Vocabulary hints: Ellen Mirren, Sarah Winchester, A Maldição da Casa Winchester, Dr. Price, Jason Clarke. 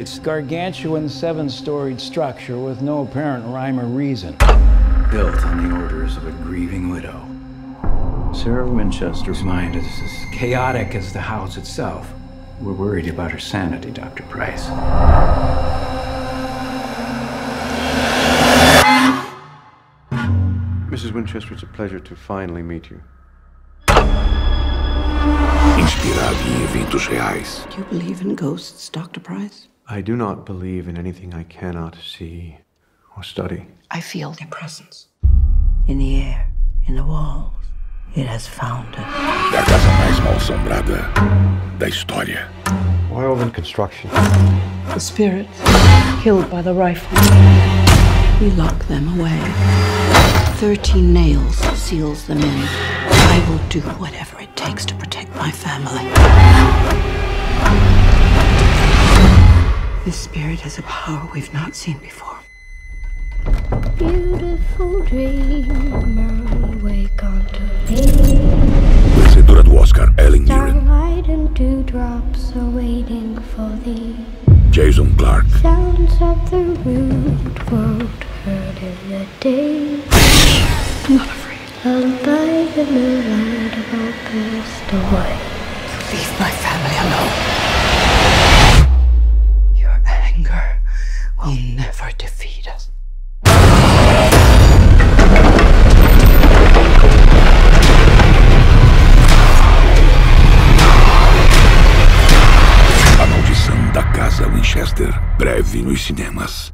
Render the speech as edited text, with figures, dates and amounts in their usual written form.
It's a gargantuan seven-storied structure with no apparent rhyme or reason. Built on the orders of a grieving widow. Sarah Winchester's mind is as chaotic as the house itself. We're worried about her sanity, Dr. Price. Mrs. Winchester, it's a pleasure to finally meet you. Do you believe in ghosts, Dr. Price? I do not believe in anything I cannot see or study. I feel their presence. In the air, in the walls. It has found us. Da casa mais mal-assombrada da história. Oil and construction. The spirits killed by the rifle. We lock them away. 13 nails seals them in. I will do whatever it takes to protect my family. This spirit has a power we've not seen before. Beautiful dreamer, wake unto thee. Vencedora do Oscar, Ellen Mirren. Starlight and dewdrops are waiting for thee. Jason Clarke. Sounds of the rude world heard in the day. I'm not afraid. I'll buy the moonlight of our past away. Leave my family alone. Your anger will never defeat us. A Maldição da Casa Winchester, breve nos cinemas.